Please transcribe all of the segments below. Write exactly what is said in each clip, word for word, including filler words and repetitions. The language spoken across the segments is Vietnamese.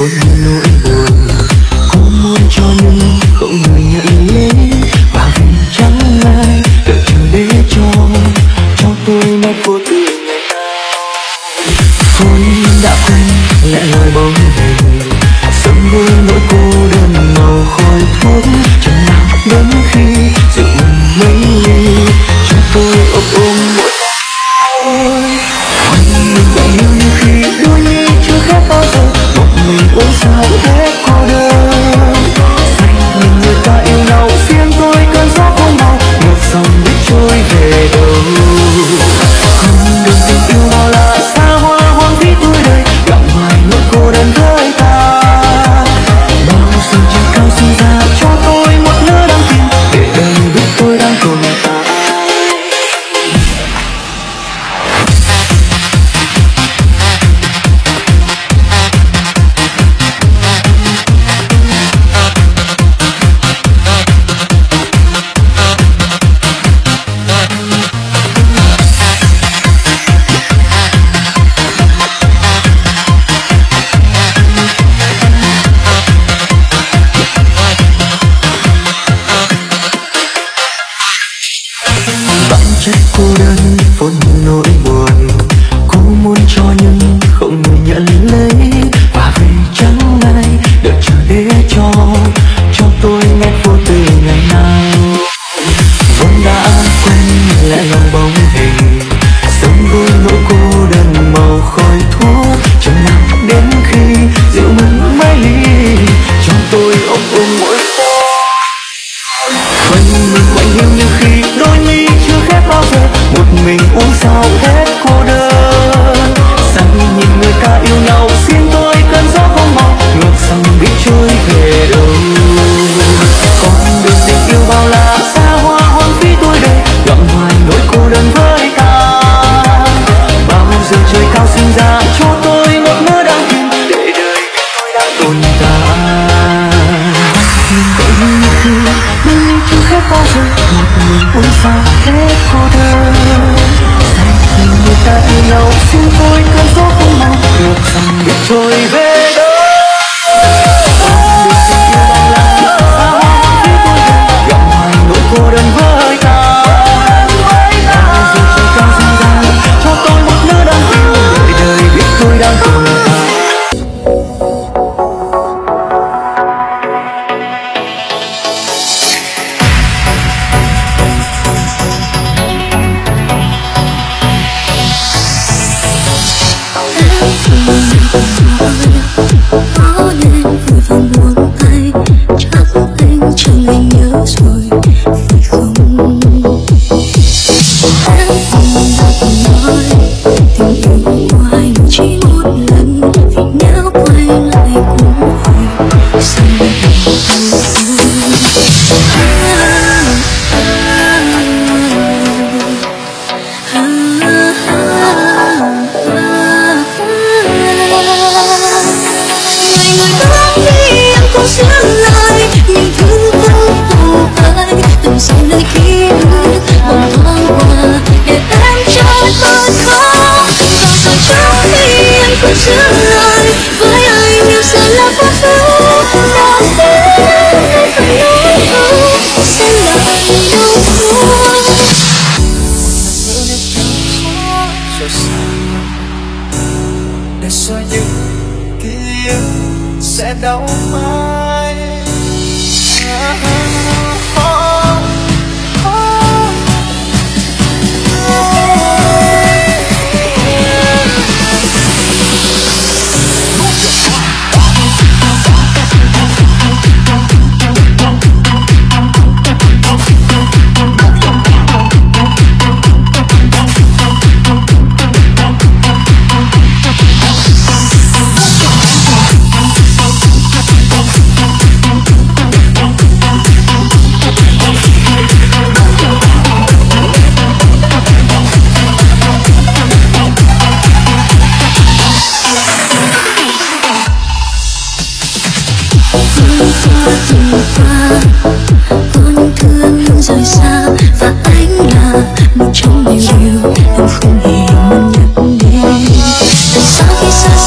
có những nỗi buồn có muốn cho nhưng không người nhận lấy và vì chẳng ai đợi chờ để cho cho tôi mà vô tư ngày nào thôi đã quên lẽ lời bóng hình sớm với nỗi cô đơn màu khói thuốc chẳng nào đến khi rượu mấy ly chúng tôi ôm ôm mỗi ngày mình vẫn yêu như khi đôi ly chưa khép bao giờ một mình uống sao thế cô đơn mình người ta yêu nhau riêng tôi cơn gió không màu ngược dòng biết trôi về đâu không được tình yêu nào là xa hoa hoang phí tuổi đời gặm hoài nỗi cô đơn với ta bao giờ trời cao sinh ra cho tôi một nửa đắm tim để đời biết tôi đang tồn tại.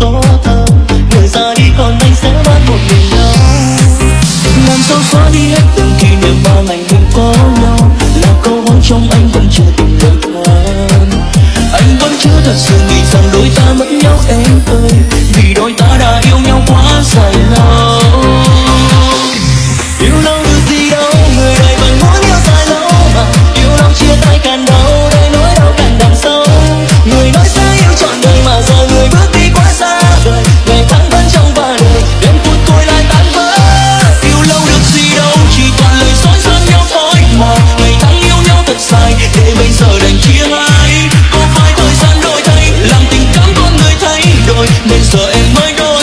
còn có thơm. Người ra đi còn anh sẽ mãi một mình nhau. Làm sao xóa đi hết từng kỷ niệm mà ngày hôm có nhau. Là câu hỏi trong anh vẫn chưa tìm được hơn. Anh vẫn chưa thật sự nghĩ rằng đôi ta mất nhau em ơi. Vì đôi ta đã yêu nhau quá dài lâu. Yêu lâu được gì đâu, người đời vẫn muốn yêu dài lâu mà. Yêu lâu chia tay càng đau, đây nỗi đau càng đằng sâu. Người nói sẽ yêu trọn đời mà giờ người bước đi quá xa rồi. Ngày tháng vẫn trong và đời, đến phút cuối lại tan vỡ. Yêu lâu được gì đâu, chỉ toàn lời dối gian nhau thôi mà. Ngày tháng yêu nhau thật dài, để bây giờ đành chia hai. Có phải thời gian đổi thay, làm tình cảm con người thay đổi, nên giờ em mới đôi thay.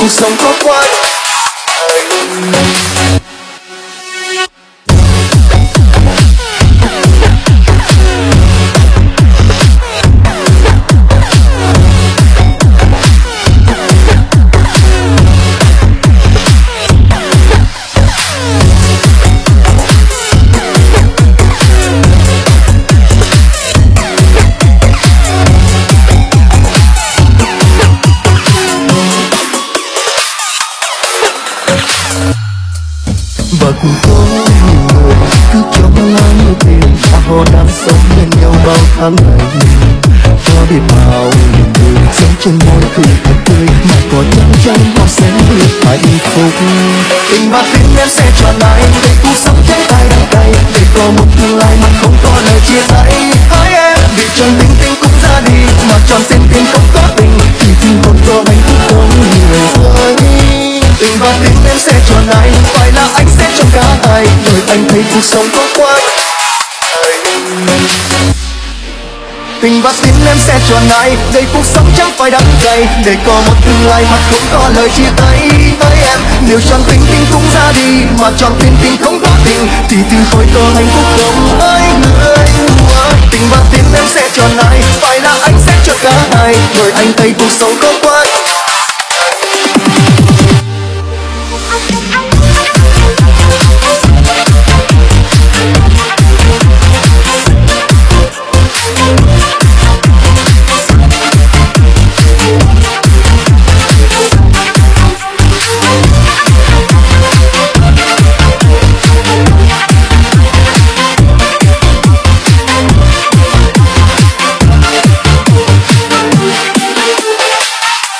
Cuộc sống có quá cô đang sống bên nhau bao tháng ngày. Có biết bao niềm vui sống trên môi cười thật tươi, mà có chắc chắn họ sẽ biết hạnh phúc. Tình và tin em sẽ chọn anh để cuộc sống trái tay đắng cay, để có một tương lai mà không có lời chia tay. Hỡi em vì chọn linh tinh cũng ra đi, mà chọn xin tin không có tình thì tin còn có hạnh phúc không người ơi. Tình và tin em sẽ chọn anh, phải là anh sẽ chọn cả hai, rồi anh thấy cuộc sống có quái. Tình và tin em sẽ chọn ai, để cuộc sống chẳng phải đắng cay, để có một tương lai mà không có lời chia tay. Tới em, nếu chọn tình tình cũng ra đi, mà chọn tin tình không có tình thì từ khối có hạnh phúc không ơi người. Tình và tin em sẽ chọn ai, phải là anh sẽ chọn cả hai, rồi anh thấy cuộc sống có